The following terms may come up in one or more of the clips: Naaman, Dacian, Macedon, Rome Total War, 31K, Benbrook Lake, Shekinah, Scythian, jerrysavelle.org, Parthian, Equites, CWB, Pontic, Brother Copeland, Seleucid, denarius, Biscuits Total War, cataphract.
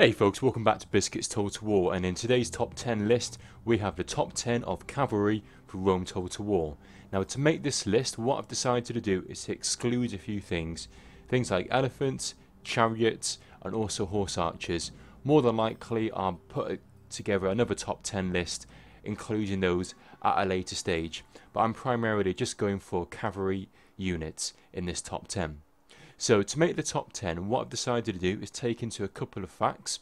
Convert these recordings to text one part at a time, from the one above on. Hey folks, welcome back to Biscuits Total War, and in today's top 10 list we have the top 10 of cavalry for Rome Total War. Now to make this list, what I've decided to do is to exclude a few things like elephants, chariots and also horse archers. More than likely I'll put together another top 10 list including those at a later stage, but I'm primarily just going for cavalry units in this top 10. So to make the top 10, what I've decided to do is take into a couple of facts,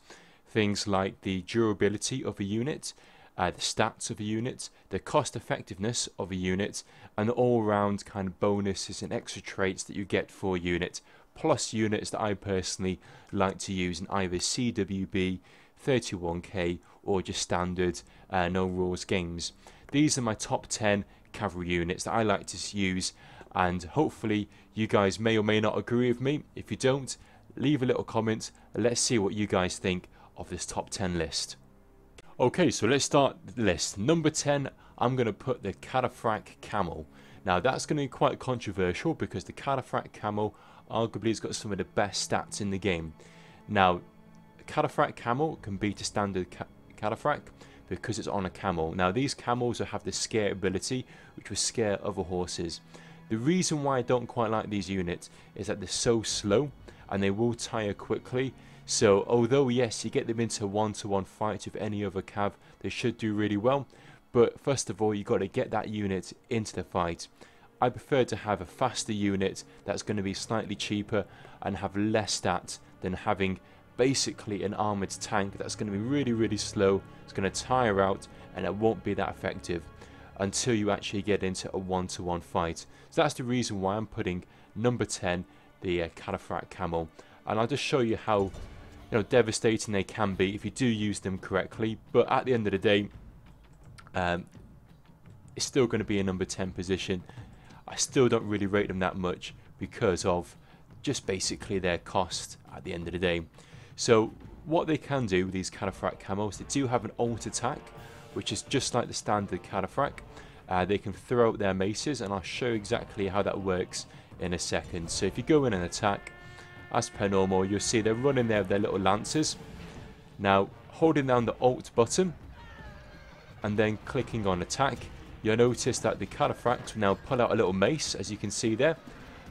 things like the durability of a unit, the stats of a unit, the cost effectiveness of a unit, and the all-round kind of bonuses and extra traits that you get for a unit, plus units that I personally like to use in either CWB, 31K, or just standard no rules games. These are my top 10 cavalry units that I like to use, and hopefully you guys may or may not agree with me. If you don't, leave a little comment and let's see what you guys think of this top 10 list. Okay, so let's start the list. Number 10, I'm going to put the cataphract camel. Now that's going to be quite controversial because the cataphract camel arguably has got some of the best stats in the game. Now cataphract camel can beat a standard cataphract because it's on a camel. Now these camels have the scare ability which will scare other horses. The reason why I don't quite like these units is that they're so slow and they will tire quickly. So although yes, you get them into one-to-one fights with any other cav, they should do really well. But first of all, you've got to get that unit into the fight. I prefer to have a faster unit that's going to be slightly cheaper and have less stats than having basically an armoured tank that's going to be really, really slow. It's going to tire out and it won't be that effective until you actually get into a one-to-one fight. So that's the reason why I'm putting number 10, the cataphract camel. And I'll just show you how devastating they can be if you do use them correctly. But at the end of the day, it's still going to be a number 10 position. I still don't really rate them that much because of just basically their cost at the end of the day. So what they can do with these cataphract camels, they do have an alt attack, which is just like the standard cataphract. They can throw out their maces, and I'll show exactly how that works in a second. So if you go in and attack, as per normal, you'll see they're running there with their little lances. Now, holding down the Alt button, and then clicking on attack, you'll notice that the cataphract will now pull out a little mace, as you can see there.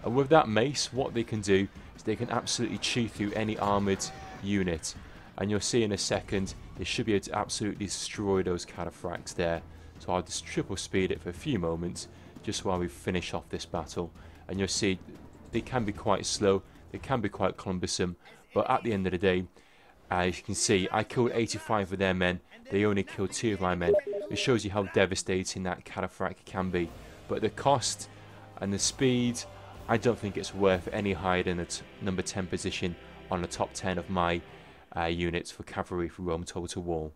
And with that mace, what they can do is they can absolutely chew through any armoured unit. And you'll see in a second, they should be able to absolutely destroy those cataphracts there. So I'll just triple speed it for a few moments, just while we finish off this battle. And you'll see, they can be quite slow, they can be quite cumbersome, but at the end of the day, as you can see, I killed 85 of their men, they only killed 2 of my men. It shows you how devastating that cataphract can be. But the cost and the speed, I don't think it's worth any higher than the number 10 position on the top 10 of my units for cavalry for Rome Total War.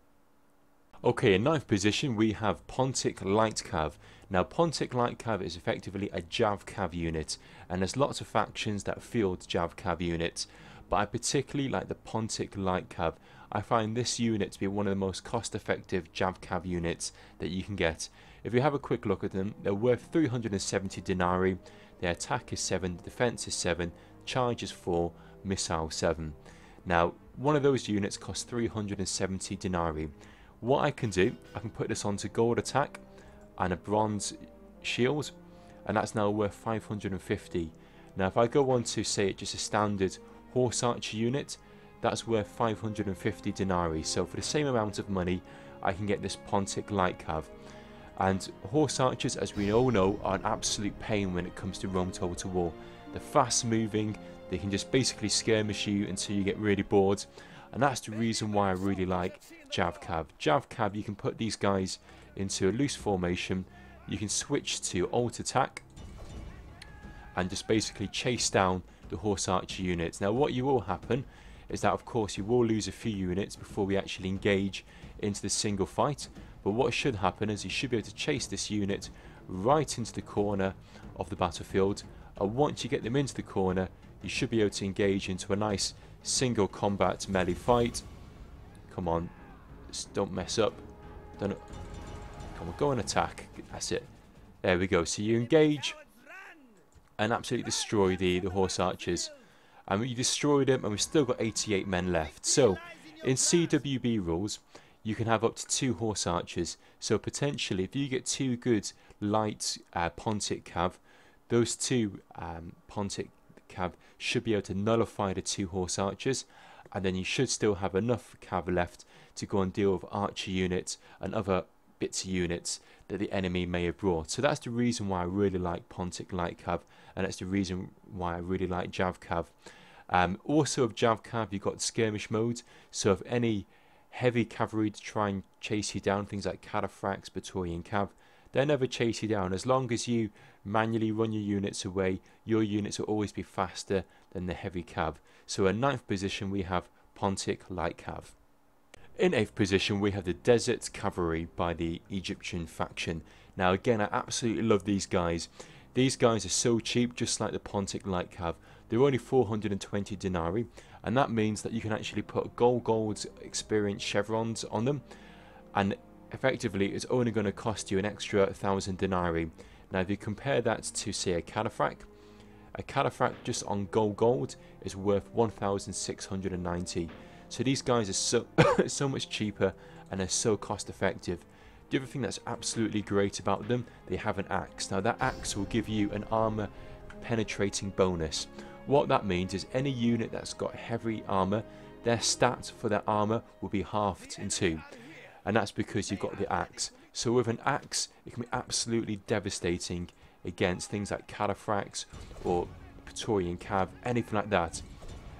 Okay, in 9th position we have Pontic Light Cav. Now Pontic Light Cav is effectively a Jav Cav unit, and there's lots of factions that field Jav Cav units, but I particularly like the Pontic Light Cav. I find this unit to be one of the most cost effective Jav Cav units that you can get. If you have a quick look at them, they're worth 370 denarii, their attack is 7, defense is 7, charge is 4, missile 7. Now one of those units costs 370 denarii. What I can do, I can put this onto gold attack and a bronze shield, and that's now worth 550. Now if I go on to say just a standard horse archer unit, that's worth 550 denarii. So for the same amount of money I can get this Pontic Light Cav. And horse archers, as we all know, are an absolute pain when it comes to Rome Total War. They're fast moving, they can just basically skirmish you until you get really bored, and that's the reason why I really like Jav Cav. Jav Cav, you can put these guys into a loose formation, you can switch to alt attack and just basically chase down the horse archer units. Now what you will happen is that of course you will lose a few units before we actually engage into the single fight, but what should happen is you should be able to chase this unit right into the corner of the battlefield, and once you get them into the corner you should be able to engage into a nice single combat melee fight. Come on, don't mess up. Don't. Come on, go and attack. That's it. There we go. So you engage and absolutely destroy the horse archers. And we destroyed them, and we've still got 88 men left. So In CWB rules, you can have up to 2 horse archers. So potentially, if you get 2 good light Pontic cav, those 2 Pontic cav should be able to nullify the 2 horse archers, and then you should still have enough cav left to go and deal with archer units and other bits of units that the enemy may have brought. So that's the reason why I really like Pontic light cav, and that's the reason why I really like Jav cav. Also of Jav cav, you've got skirmish mode, so if any heavy cavalry to try and chase you down, things like Cataphracts, Praetorian cav, they'll never chase you down. As long as you manually run your units away, your units will always be faster than the heavy cav. So in 9th position we have Pontic light cav. In 8th position we have the Desert Cavalry by the Egyptian faction. Now again, I absolutely love these guys. These guys are so cheap, just like the Pontic light cav. They're only 420 denarii, and that means that you can actually put gold experience chevrons on them, and effectively it's only going to cost you an extra 1,000 denarii. Now if you compare that to, say, a cataphract just on gold is worth 1,690. So these guys are so much cheaper, and they're so cost effective. The other thing that's absolutely great about them, they have an axe. Now that axe will give you an armor penetrating bonus. What that means is any unit that's got heavy armor, their stat for their armor will be halved in 2. And that's because you've got the axe. So with an axe, it can be absolutely devastating against things like cataphracts or Praetorian cav, anything like that.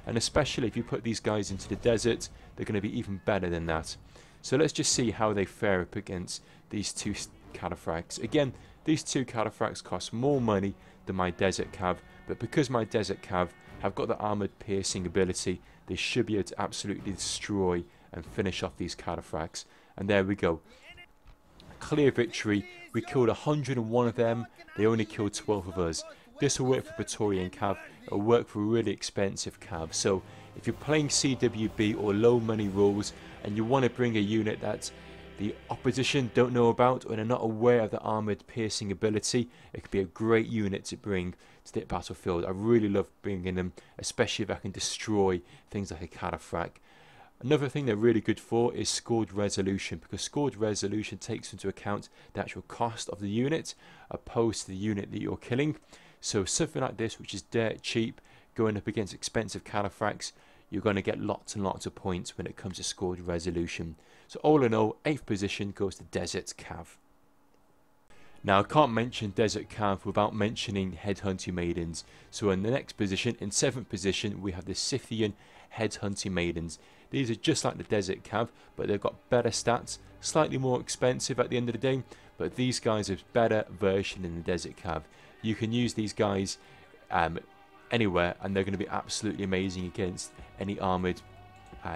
And especially if you put these guys into the desert, they're going to be even better than that. So let's just see how they fare up against these 2 cataphracts. Again, these 2 cataphracts cost more money than my desert cav, but because my desert cav have got the armored piercing ability, they should be able to absolutely destroy and finish off these cataphracts. And there we go, clear victory. We killed 101 of them, they only killed 12 of us. This will work for Praetorian cav, it'll work for really expensive cav. So if you're playing CWB or low money rules and you want to bring a unit that the opposition don't know about, or they're not aware of the armoured piercing ability, it could be a great unit to bring to the battlefield. I really love bringing them, especially if I can destroy things like a cataphract. Another thing they're really good for is scored resolution, because scored resolution takes into account the actual cost of the unit opposed to the unit that you're killing. So something like this, which is dirt cheap, going up against expensive cataphracts, you're going to get lots and lots of points when it comes to scored resolution. So all in all, 8th position goes to Desert Cav. Now I can't mention Desert Cav without mentioning Headhunting Maidens. So in the next position, in 7th position, we have the Scythian Headhunting Maidens. These are just like the Desert Cav, but they've got better stats, slightly more expensive at the end of the day, but these guys are a better version than the Desert Cav. You can use these guys anywhere, and they're going to be absolutely amazing against any armoured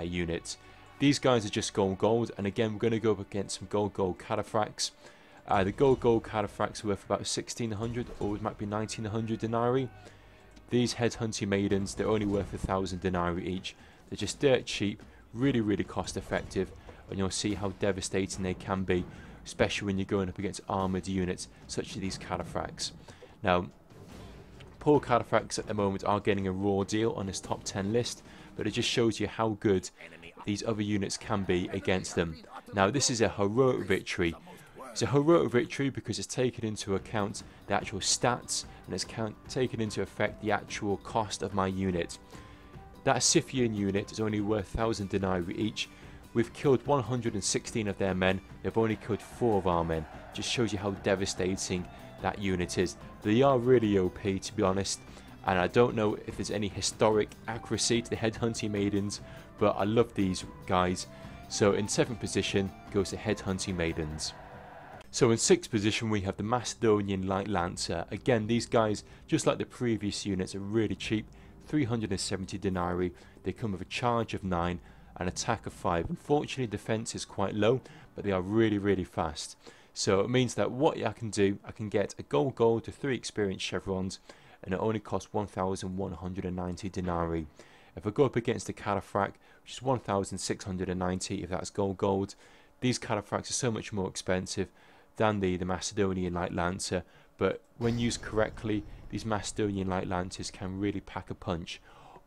unit. These guys are just gold, and again we're going to go up against some gold cataphracts. The gold cataphracts are worth about 1,600, or it might be 1,900 denarii. These Headhunting Maidens, they're only worth 1,000 denarii each. They're just dirt cheap, really cost effective, and you'll see how devastating they can be, especially when you're going up against armoured units such as these cataphracts. Now, poor cataphracts at the moment are getting a raw deal on this top 10 list, but it just shows you how good these other units can be against them. Now this is a heroic victory. It's a heroic victory because it's taken into account the actual stats, and it's taken into effect the actual cost of my unit. That Scythian unit is only worth 1,000 denarii each. We've killed 116 of their men, they've only killed 4 of our men. Just shows you how devastating that unit is. They are really OP, to be honest, and I don't know if there's any historic accuracy to the Headhunting Maidens, but I love these guys. So in 7th position goes the Headhunting Maidens. So in 6th position we have the Macedonian Light Lancer. Again, these guys, just like the previous units, are really cheap, 370 denarii. They come with a charge of 9 and attack of 5. Unfortunately defense is quite low, but they are really fast. So it means that what I can do, I can get a gold to 3 experience chevrons, and it only costs 1,190 denarii. If I go up against a cataphract, which is 1,690 if that's gold, these cataphracts are so much more expensive than the Macedonian Light Lancer, but when used correctly, these Macedonian Light Lancers can really pack a punch.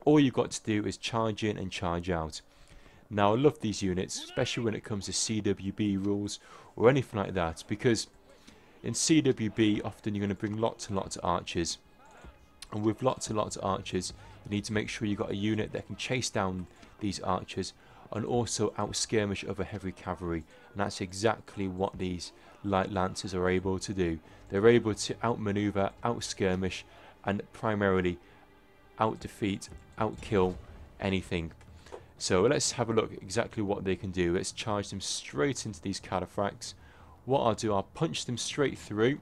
All you've got to do is charge in and charge out. Now I love these units, especially when it comes to CWB rules or anything like that, because in CWB often you're going to bring lots and lots of archers, and with lots and lots of archers you need to make sure you've got a unit that can chase down these archers and also out-skirmish other heavy cavalry, and that's exactly what these light lancers are able to do. They're able to outmaneuver, out-skirmish, and primarily out-defeat, out-kill anything. So let's have a look exactly what they can do. Let's charge them straight into these cataphracts. What I'll do, I'll punch them straight through.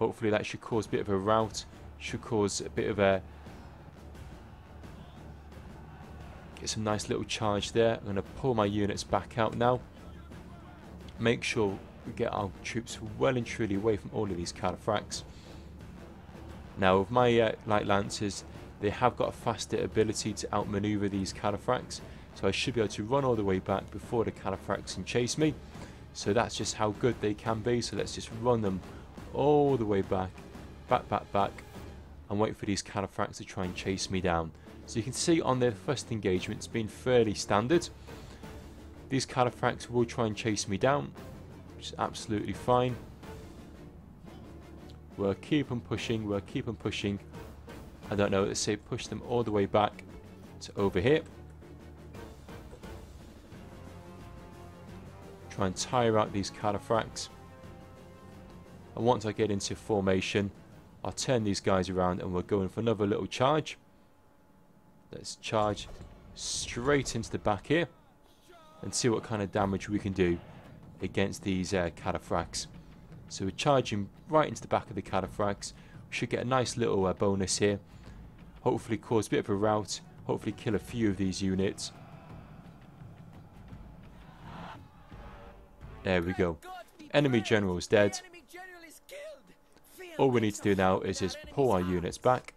Hopefully that should cause a bit of a rout, should cause a bit of a... Get some nice little charge there. I'm going to pull my units back out now. Make sure we get our troops well and truly away from all of these cataphracts. Now with my light lancers, they have got a faster ability to outmaneuver these cataphracts, so I should be able to run all the way back before the cataphracts can chase me. So that's just how good they can be. So let's just run them all the way back, and wait for these cataphracts to try and chase me down. So you can see on their first engagement, it's been fairly standard. These cataphracts will try and chase me down, which is absolutely fine. We'll keep on pushing, I don't know, let's say push them all the way back to over here. Try and tire out these cataphracts. And once I get into formation, I'll turn these guys around and we'll go in for another little charge. Let's charge straight into the back here and see what kind of damage we can do against these cataphracts. So we're charging right into the back of the cataphracts. We should get a nice little bonus here. Hopefully cause a bit of a rout. Hopefully kill a few of these units. There we go. Enemy general is dead. All we need to do now is just pull our units back.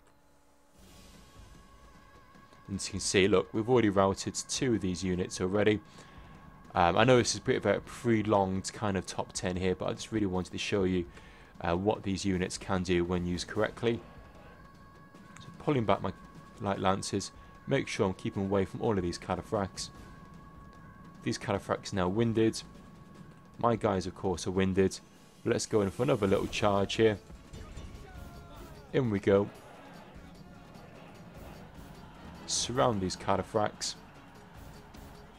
And as you can see, look, we've already routed two of these units already. I know this is a bit of a prolonged kind of top 10 here, but I just really wanted to show you what these units can do when used correctly. So pulling back my light lancers, make sure I'm keeping away from all of these cataphracts. These cataphracts are now winded. My guys, of course, are winded. But let's go in for another little charge here. In we go. Surround these cataphracts,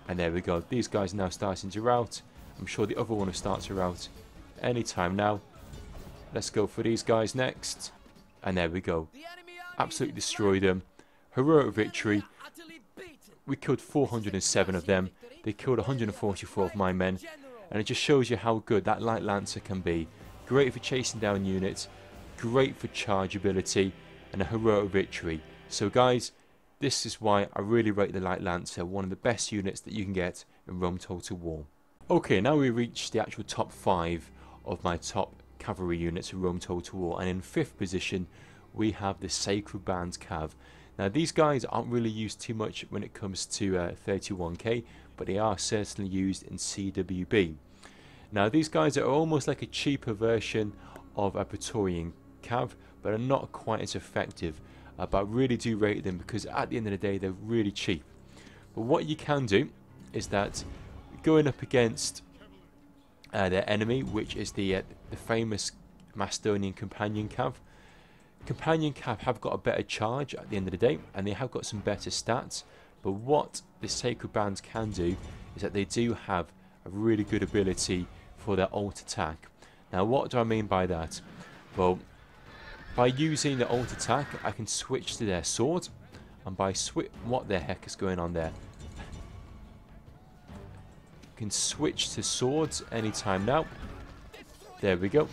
and there we go. These guys are now starting to rout. I'm sure the other one will start to rout anytime now. Let's go for these guys next, and there we go. Absolutely destroy them. Heroic victory. We killed 407 of them. They killed 144 of my men, and it just shows you how good that light lancer can be. Great for chasing down units, great for charge ability, and a heroic victory. So guys, this is why I really rate the light lancer, one of the best units that you can get in Rome Total War. Okay, now we reach the actual top 5 of my top cavalry units in Rome Total War, and in 5th position we have the Sacred Bands Cav. Now these guys aren't really used too much when it comes to 31K, but they are certainly used in CWB. Now these guys are almost like a cheaper version of a Praetorian Cav, but are not quite as effective. But I really do rate them because at the end of the day they're really cheap. But what you can do is that going up against their enemy, which is the famous Macedonian Companion Cav. Companion Cav have got a better charge at the end of the day, and they have got some better stats. But what the Sacred Bands can do is that they do have a really good ability for their ult attack. Now what do I mean by that? Well, by using the ult attack, I can switch to their sword, and by what the heck is going on there? I can switch to swords anytime now. There we go.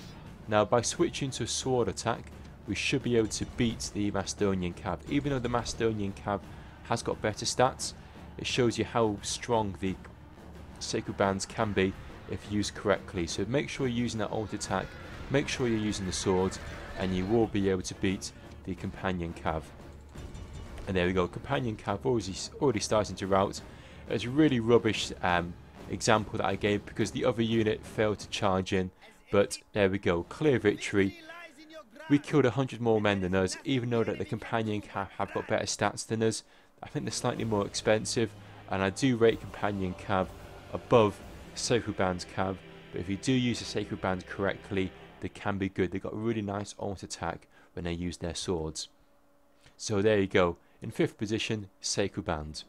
Now by switching to a sword attack, we should be able to beat the Macedonian Cav. Even though the Macedonian Cav has got better stats, it shows you how strong the Sacred Bands can be if used correctly. So make sure you're using that ult attack, make sure you're using the sword, and you will be able to beat the Companion Cav. And there we go, Companion Cav already starting to rout. It's a really rubbish example that I gave because the other unit failed to charge in, but there we go, clear victory. We killed 100 more men than us, even though that the Companion Cav have got better stats than us. I think they're slightly more expensive, and I do rate Companion Cav above Sacred Band Cav, but if you do use the Sacred Band correctly, they can be good. They've got a really nice alt attack when they use their swords. So there you go, in 5th position, Sacred Band.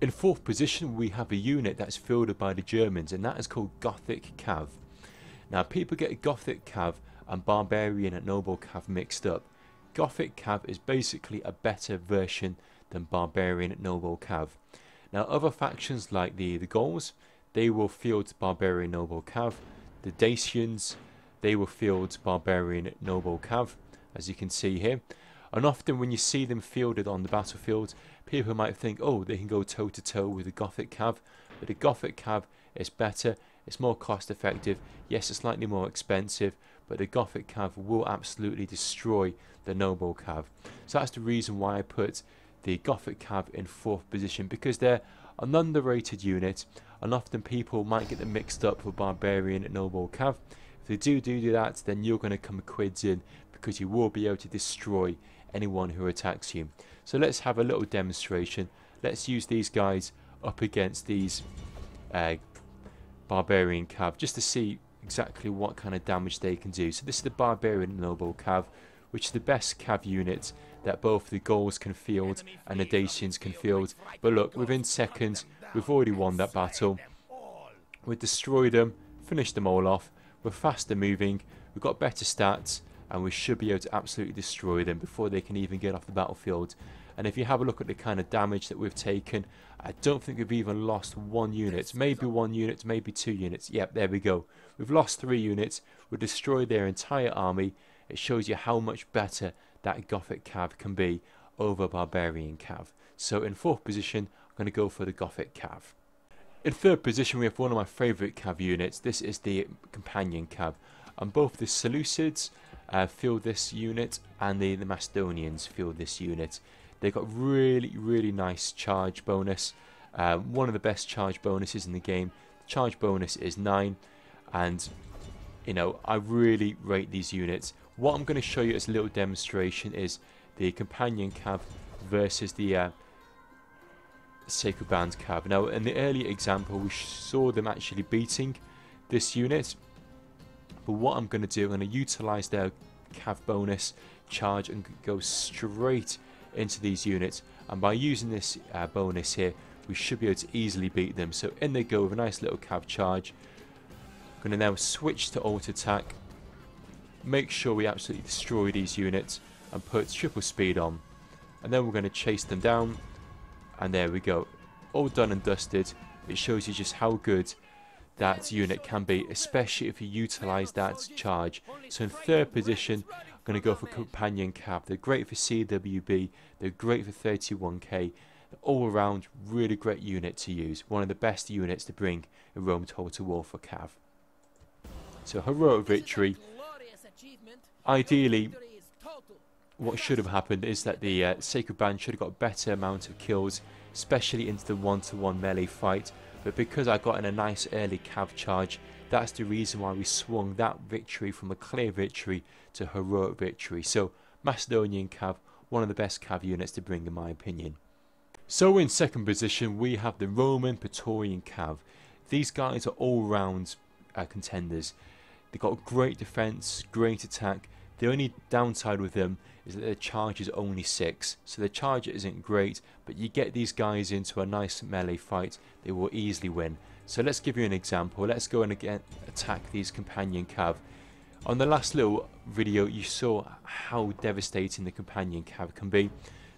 In 4th position we have a unit that's fielded by the Germans, and that is called Gothic Cav. Now people get Gothic Cav and Barbarian and Noble Cav mixed up. Gothic Cav is basically a better version than Barbarian and Noble Cav. Now other factions like the Gauls, they will field Barbarian Noble Cav. The Dacians, they will field Barbarian Noble Cav, as you can see here. And often when you see them fielded on the battlefield, people might think, oh, they can go toe to toe with the Gothic Cav, but the Gothic Cav is better, it's more cost effective, yes it's slightly more expensive, but the Gothic Cav will absolutely destroy the Noble Cav. So that's the reason why I put the Gothic Cav in 4th position, because they're an underrated unit, and often people might get them mixed up with Barbarian and Noble Cav. If they do that, then you're going to come quids in, because you will be able to destroy anyone who attacks you. So let's have a little demonstration. Let's use these guys up against these Barbarian Cav just to see exactly what kind of damage they can do. So this is the Barbarian Noble Cav, which is the best Cav unit that both the Gauls can field and the Dacians can field. But look, within seconds we've already won that battle. We've destroyed them, finished them all off, we're faster moving, we've got better stats, and we should be able to absolutely destroy them before they can even get off the battlefield. And if you have a look at the kind of damage that we've taken, I don't think we've even lost one unit. Maybe one unit, maybe two units. Yep, there we go. We've lost 3 units. We've destroyed their entire army. It shows you how much better that Gothic Cav can be over Barbarian Cav. So in 4th position, I'm going to go for the Gothic Cav. In 3rd position, we have one of my favourite Cav units. This is the Companion Cav. And both the Seleucids field this unit, and the Macedonians field this unit. They've got really nice charge bonus, one of the best charge bonuses in the game. The charge bonus is 9, and you know, I really rate these units. What I'm going to show you as a little demonstration is the Companion Cav versus the Sacred Band Cav. Now in the earlier example we saw them actually beating this unit, but what I'm going to do, I'm going to utilise their Cav bonus charge and go straight into these units. And by using this bonus here, we should be able to easily beat them. So in they go with a nice little Cav charge. I'm going to now switch to alt attack. Make sure we absolutely destroy these units and put triple speed on. And then we're going to chase them down. And there we go. All done and dusted. It shows you just how good that unit can be, especially if you utilise that charge. So in 3rd position, I'm going to go for Companion Cav. They're great for CWB, they're great for 31K, they're all around really great unit to use. One of the best units to bring in Rome Total War for Cav. So heroic victory. Ideally, what should have happened is that the Sacred Band should have got a better amount of kills, especially into the one-to-one melee fight. But because I got in a nice early Cav charge, that's the reason why we swung that victory from a clear victory to heroic victory. So Macedonian Cav, one of the best Cav units to bring in my opinion. So in 2nd position we have the Roman Praetorian Cav. These guys are all-round contenders. They've got great defense, great attack. The only downside with them is that their charge is only 6, so their charge isn't great, but you get these guys into a nice melee fight, they will easily win. So let's give you an example. Let's go and again attack these Companion Cav. On the last little video you saw how devastating the Companion Cav can be.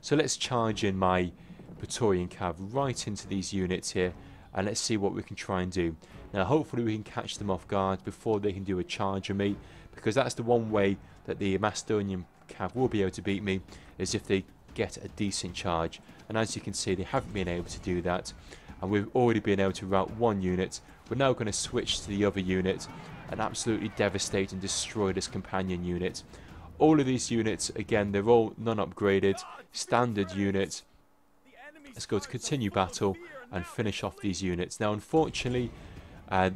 So let's charge in my Praetorian Cav right into these units here, and let's see what we can try and do. Now hopefully we can catch them off guard before they can do a charge on me, because that's the one way that the Macedonian Cav will be able to beat me, is if they get a decent charge. And as you can see, they haven't been able to do that, and we've already been able to rout one unit. We're now going to switch to the other unit and absolutely devastate and destroy this Companion unit. All of these units, again, they're all non-upgraded, standard units. Let's go to continue battle and finish off these units. Now unfortunately, they're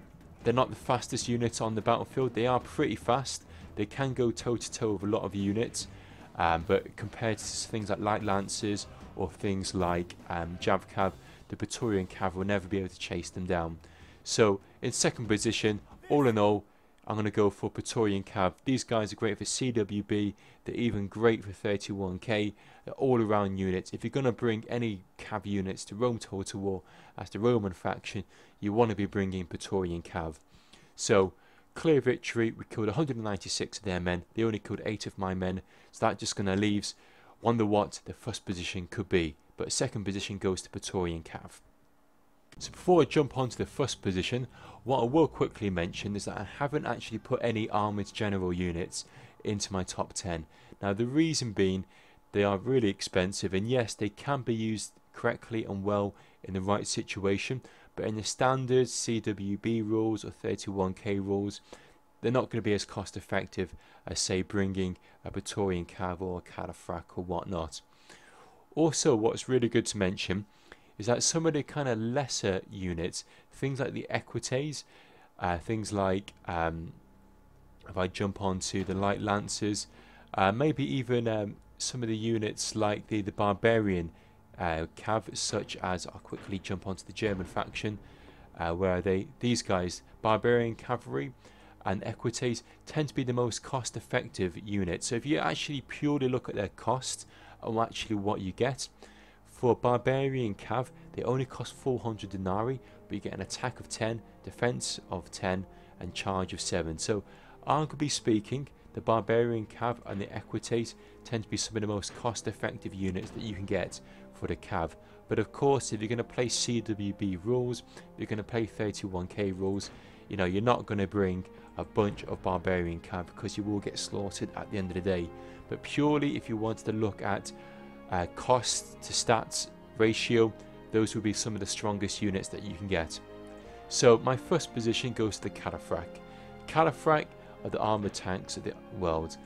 not the fastest units on the battlefield. They are pretty fast. They can go toe-to-toe with a lot of units, but compared to things like light lancers or things like Javkav, the Praetorian cav will never be able to chase them down. So in second position, all in all, I'm going to go for Praetorian cav. These guys are great for CWB, they're even great for 31k, they're all-around units. If you're going to bring any cav units to Rome Total War as the Roman faction, you want to be bringing Praetorian cav. So clear victory, we killed 196 of their men, they only killed 8 of my men, so that just going to leaves, wonder what the first position could be, but second position goes to Praetorian cav. So before I jump onto the first position, what I will quickly mention is that I haven't actually put any armoured general units into my top 10. Now the reason being, they are really expensive, and yes, they can be used correctly and well in the right situation, but in the standard CWB rules or 31k rules, they're not going to be as cost effective as say bringing a Praetorian cav or a Calafrac or whatnot. Also, what's really good to mention is that some of the kind of lesser units, things like the Equites, things like, if I jump onto the Light Lancers, maybe even some of the units like the Barbarian cav, such as, I'll quickly jump onto the German faction, where are they? These guys, Barbarian Cavalry and Equites, tend to be the most cost effective units. So if you actually purely look at their cost and actually what you get, for Barbarian cav, they only cost 400 denarii, but you get an attack of 10, defense of 10, and charge of 7. So, arguably speaking, the Barbarian cav and the Equites tend to be some of the most cost-effective units that you can get for the cav. But of course, if you're going to play CWB rules, if you're going to play 31k rules, you know, you're not going to bring a bunch of Barbarian cav because you will get slaughtered at the end of the day. But purely, if you wanted to look at cost to stats ratio, those will be some of the strongest units that you can get. So my first position goes to the Calafrac. Calafrac are the armoured tanks of the world.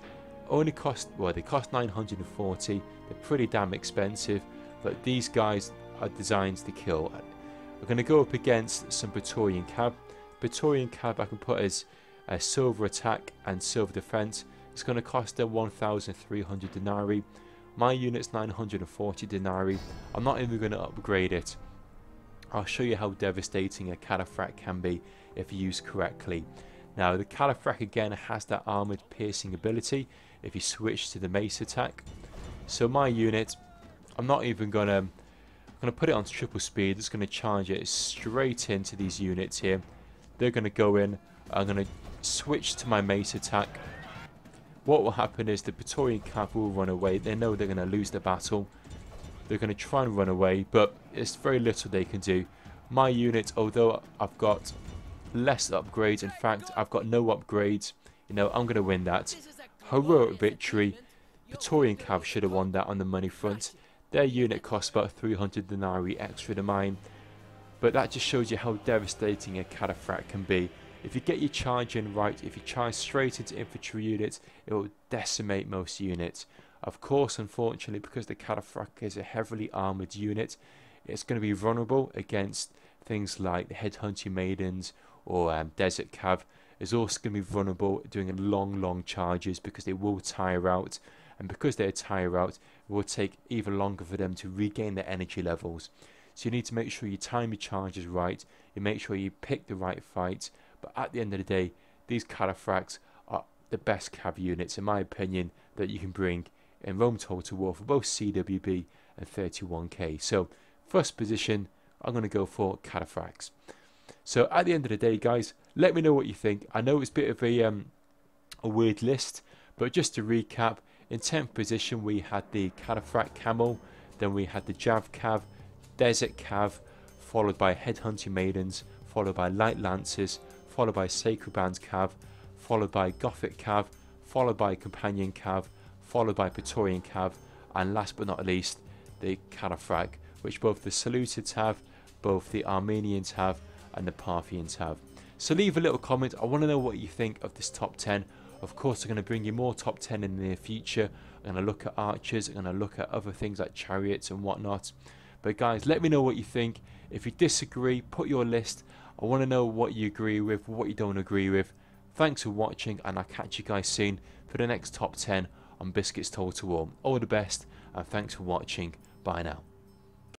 Only cost, well, they cost 940, they're pretty damn expensive, but these guys are designed to kill. We're going to go up against some Praetorian cav. Praetorian cav I can put as a silver attack and silver defence. It's going to cost them 1,300 denarii. My unit's 940 denarii. I'm not even going to upgrade it. I'll show you how devastating a Calafrac can be if used correctly. Now the Calafrac again has that armoured piercing ability if you switch to the mace attack. So my unit, I'm not even going to, I'm going to put it on triple speed. It's going to charge it straight into these units here. They're going to go in. I'm going to switch to my mace attack. What will happen is the Praetorian cav will run away. They know they're going to lose the battle. They're going to try and run away, but it's very little they can do. My unit, although I've got less upgrades, in fact, I've got no upgrades, you know, I'm going to win that. Heroic victory. Praetorian cav should have won that on the money front. Their unit costs about 300 denarii extra than mine, but that just shows you how devastating a Calafrac can be. If you get your charge in right, if you charge straight into infantry units, it will decimate most units. Of course, unfortunately, because the Calafrac is a heavily armoured unit, it's going to be vulnerable against things like the Headhunting Maidens or Desert Cav. It's also going to be vulnerable doing long charges because they will tire out. And because they tire out, it will take even longer for them to regain their energy levels. So you need to make sure you time your charges right, you make sure you pick the right fight. But at the end of the day, these Calafracs are the best cav units, in my opinion, that you can bring in Rome Total War for both CWB and 31k. So, first position, I'm going to go for Calafracs. So, at the end of the day, guys, let me know what you think. I know it's a bit of a weird list, but just to recap, in 10th position, we had the Calafrac Camel, then we had the Jav Cav, Desert Cav, followed by Headhunting Maidens, followed by Light Lancers, followed by Sacred Bands Cav, followed by Gothic Cav, followed by Companion Cav, followed by Praetorian Cav, and last but not least, the Calafrac, which both the Seleucids have, both the Armenians have, and the Parthians have. So leave a little comment. I want to know what you think of this top 10. Of course, I'm going to bring you more top 10 in the near future. I'm going to look at archers. I'm going to look at other things like chariots and whatnot. But guys, let me know what you think. If you disagree, put your list. I want to know what you agree with, what you don't agree with. Thanks for watching, and I'll catch you guys soon for the next top 10 on Biscuits Total War. All the best, and thanks for watching. Bye now.